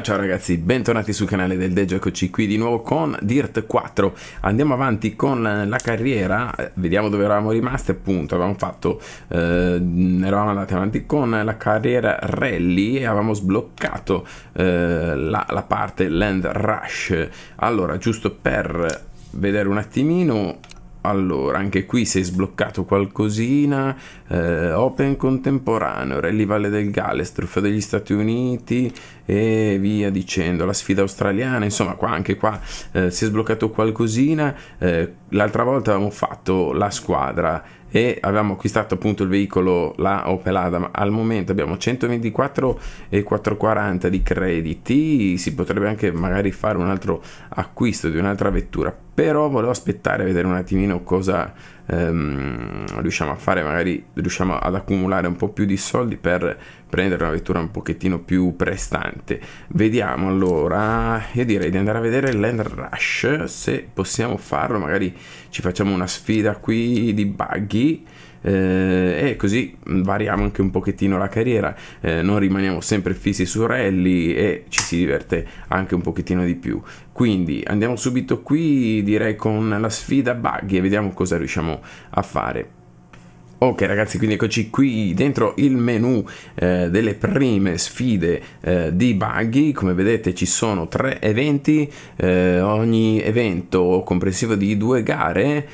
Ciao ragazzi, bentornati sul canale del DeGio, eccoci qui di nuovo con Dirt 4. Andiamo avanti con la carriera, vediamo dove eravamo rimasti. Appunto, avevamo fatto, eravamo andati avanti con la carriera rally e avevamo sbloccato la parte Land Rush. Allora, giusto per vedere un attimino, allora anche qui si è sbloccato qualcosina. Open contemporaneo, Rally Valle del Galles, Trofeo degli Stati Uniti e via dicendo, la sfida australiana, insomma qua, anche qua si è sbloccato qualcosina. L'altra volta avevamo fatto la squadra e avevamo acquistato appunto il veicolo, la Opel Adam. Al momento abbiamo 124.440 di crediti, si potrebbe anche magari fare un altro acquisto di un'altra vettura, però volevo aspettare a vedere un attimino cosa riusciamo a fare. Magari riusciamo ad accumulare un po' più di soldi per prendere una vettura un pochettino più prestante. Vediamo, allora io direi di andare a vedere Land Rush se possiamo farlo, magari ci facciamo una sfida qui di buggy e così variamo anche un pochettino la carriera, non rimaniamo sempre fissi su rally e ci si diverte anche un pochettino di più. Quindi andiamo subito qui, direi, con la sfida buggy e vediamo cosa riusciamo a fare. Ok ragazzi, quindi eccoci qui dentro il menu delle prime sfide di buggy. Come vedete ci sono 3 eventi, ogni evento comprensivo di 2 gare,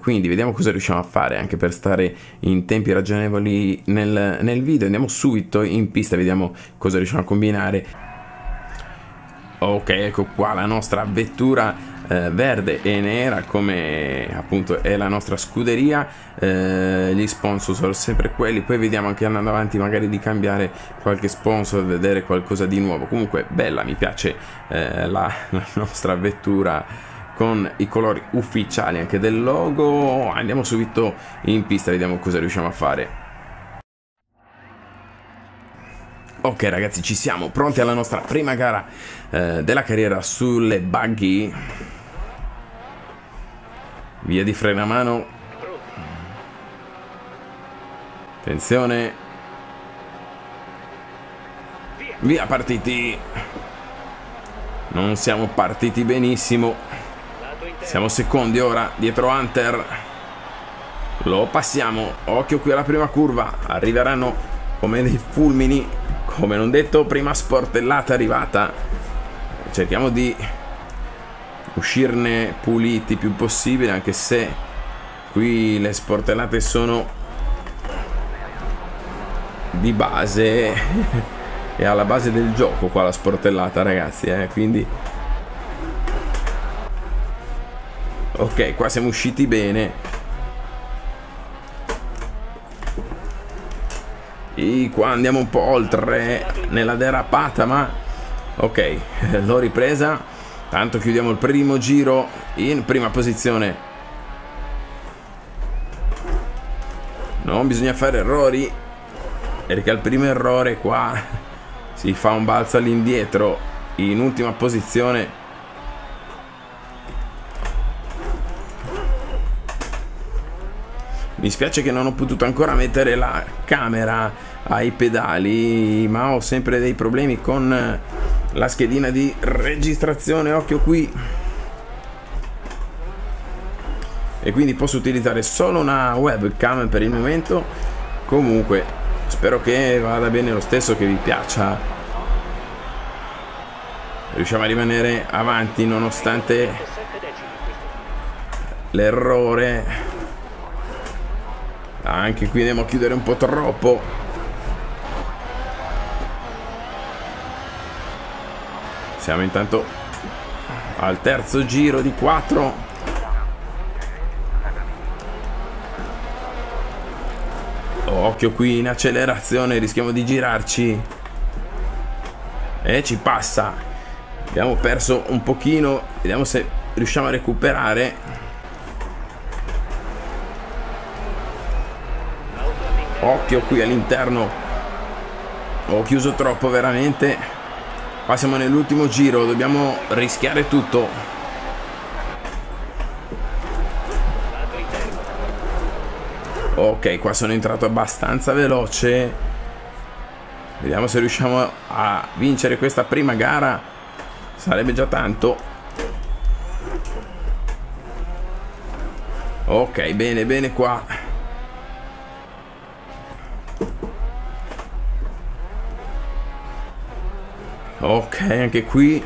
quindi vediamo cosa riusciamo a fare anche per stare in tempi ragionevoli nel video. Andiamo subito in pista, vediamo cosa riusciamo a combinare. Ok, ecco qua la nostra vettura verde e nera, come appunto è la nostra scuderia. Gli sponsor sono sempre quelli, poi vediamo anche andando avanti magari di cambiare qualche sponsor, vedere qualcosa di nuovo. Comunque bella, mi piace la nostra vettura con i colori ufficiali anche del logo. Andiamo subito in pista, vediamo cosa riusciamo a fare. Ok ragazzi, ci siamo, pronti alla nostra prima gara della carriera sulle buggy. Via di frenamano, attenzione, via partiti. Non siamo partiti benissimo, siamo secondi ora, dietro Hunter. Lo passiamo, occhio qui alla prima curva, arriveranno come dei fulmini, come non detto. Prima sportellata arrivata, cerchiamo di uscirne puliti più possibile, anche se qui le sportellate sono di base e alla base del gioco qua la sportellata ragazzi, quindi ok, qua siamo usciti bene. E qua andiamo un po' oltre nella derapata, ma ok, l'ho ripresa. Tanto chiudiamo il primo giro in prima posizione, non bisogna fare errori perché al primo errore qua si fa un balzo all'indietro in ultima posizione. Mi spiace che non ho potuto ancora mettere la camera ai pedali, ma ho sempre dei problemi con la schedina di registrazione, occhio qui, e quindi posso utilizzare solo una webcam per il momento. Comunque spero che vada bene lo stesso, che vi piaccia. Riusciamo a rimanere avanti nonostante l'errore. Anche qui andiamo a chiudere un po' troppo. Siamo intanto al terzo giro di 4. Occhio qui in accelerazione, rischiamo di girarci e ci passa. Abbiamo perso un pochino, vediamo se riusciamo a recuperare. Occhio qui all'interno, ho chiuso troppo veramente. Qua siamo nell'ultimo giro, dobbiamo rischiare tutto. Ok, qua sono entrato abbastanza veloce Vediamo se riusciamo a vincere questa prima gara. Sarebbe già tanto. Ok, bene, bene qua. Ok, anche qui.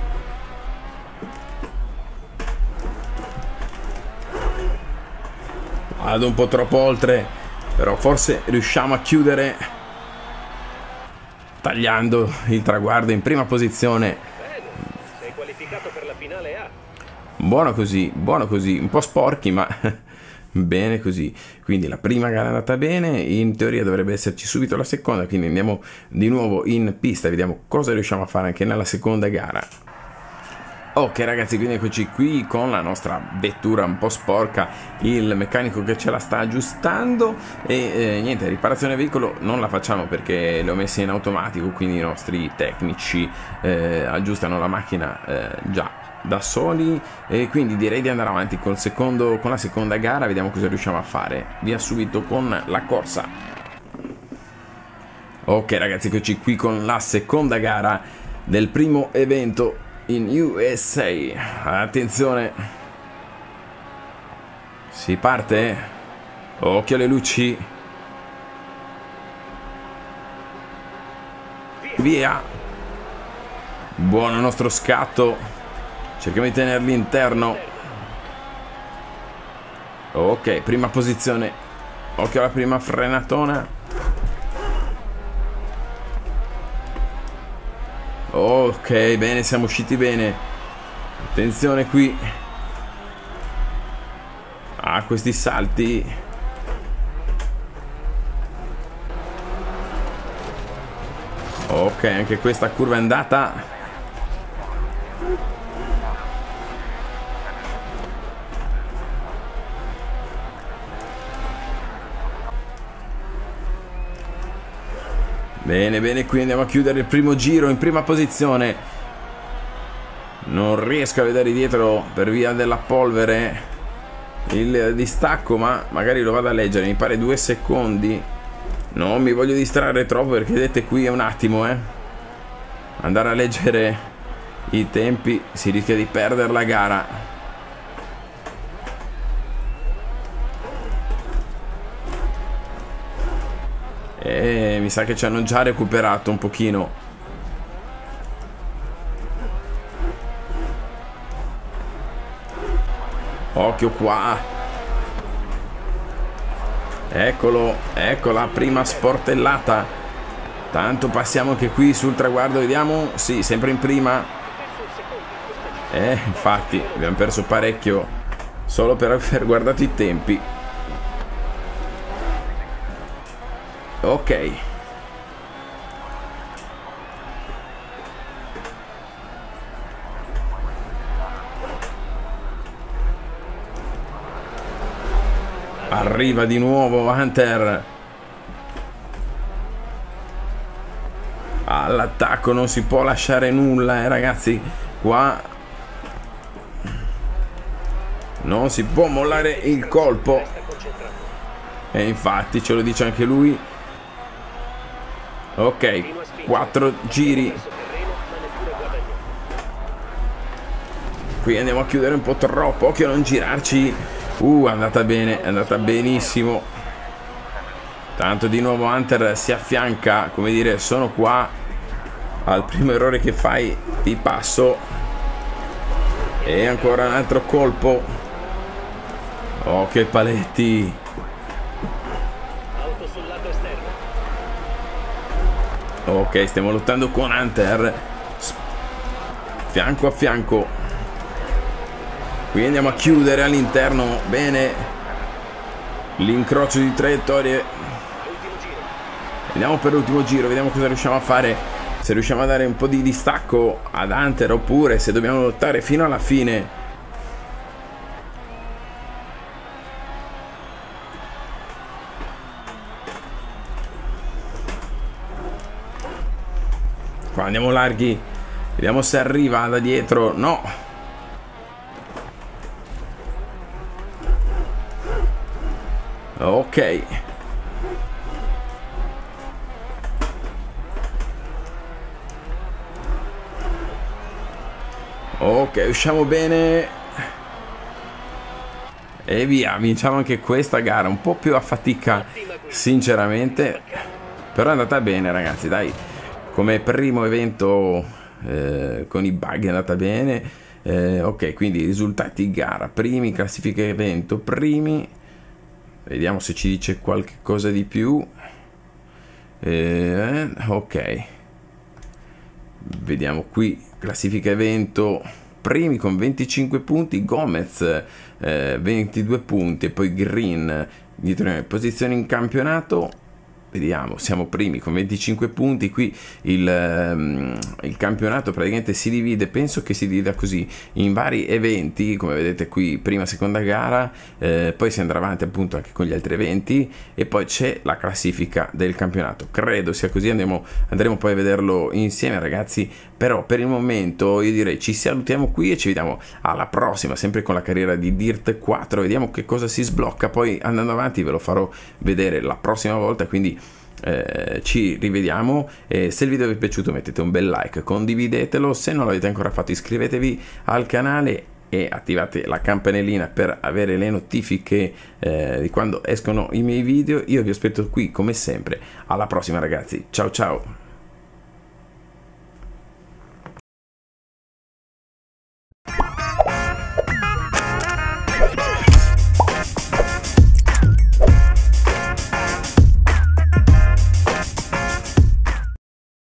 Vado un po' troppo oltre, però forse riusciamo a chiudere tagliando il traguardo in prima posizione. Sei qualificato per la finale A. Buono così, un po' sporchi ma bene così. Quindi la prima gara è andata bene, in teoria dovrebbe esserci subito la seconda, quindi andiamo di nuovo in pista, vediamo cosa riusciamo a fare anche nella seconda gara. Ok ragazzi, quindi eccoci qui con la nostra vettura un po' sporca, il meccanico che ce la sta aggiustando e niente, riparazione veicolo non la facciamo perché l'ho messa in automatico, quindi i nostri tecnici aggiustano la macchina già da soli, e quindi direi di andare avanti con la seconda gara, vediamo cosa riusciamo a fare. Via subito con la corsa. Ok ragazzi, eccoci qui con la seconda gara del primo evento in USA. Attenzione, si parte, occhio alle luci, via, buono il nostro scatto, cerchiamo di tenerli interno. Ok, prima posizione, occhio alla prima frenatona. Ok, bene, siamo usciti bene. Attenzione qui a questi salti. Ok, anche questa curva è andata. Bene, bene, qui andiamo a chiudere il primo giro in prima posizione. Non riesco a vedere dietro per via della polvere il distacco, ma magari lo vado a leggere, mi pare 2 secondi. Non mi voglio distrarre troppo perché vedete qui è un attimo, andare a leggere i tempi, si rischia di perdere la gara. E mi sa che ci hanno già recuperato un pochino. Occhio qua. Eccolo, ecco la prima sportellata. Tanto passiamo anche qui sul traguardo, vediamo. Sì, sempre in prima. Infatti, abbiamo perso parecchio solo per aver guardato i tempi. Ok, arriva di nuovo Hunter all'attacco, non si può lasciare nulla, ragazzi, qua non si può mollare il colpo e infatti ce lo dice anche lui. Ok, 4 giri. Qui andiamo a chiudere un po' troppo, occhio a non girarci. È andata bene, è andata benissimo. Tanto di nuovo Hunter si affianca, come dire, sono qua, al primo errore che fai ti passo. E ancora un altro colpo. Oh, che paletti. Ok, stiamo lottando con Hunter fianco a fianco. Qui andiamo a chiudere all'interno. Bene, l'incrocio di traiettorie. Andiamo per l'ultimo giro, vediamo cosa riusciamo a fare, se riusciamo a dare un po' di distacco ad Hunter oppure se dobbiamo lottare fino alla fine. Qua andiamo larghi, vediamo se arriva da dietro. No, ok, Ok, usciamo bene. E via, vinciamo anche questa gara. Un po' più a fatica, sinceramente. Però è andata bene, ragazzi, dai. Come primo evento con i bug è andata bene. Ok, quindi risultati gara. Primi, classifica evento, primi. Vediamo se ci dice qualche cosa di più. Ok. Vediamo qui, classifica evento, primi con 25 punti, Gomez 22 punti e poi Green dietro noi. Posizione in campionato, vediamo, siamo primi con 25 punti. Qui il campionato praticamente si divide, penso che si divida così in vari eventi, come vedete qui, prima, seconda gara, poi si andrà avanti appunto anche con gli altri eventi e poi c'è la classifica del campionato, credo sia così. Andremo poi a vederlo insieme, ragazzi. Però per il momento io direi ci salutiamo qui e ci vediamo alla prossima, sempre con la carriera di Dirt 4. Vediamo che cosa si sblocca, poi andando avanti ve lo farò vedere la prossima volta, quindi ci rivediamo. Se il video vi è piaciuto mettete un bel like, condividetelo, se non l'avete ancora fatto iscrivetevi al canale e attivate la campanellina per avere le notifiche di quando escono i miei video. Io vi aspetto qui come sempre, alla prossima ragazzi, ciao ciao!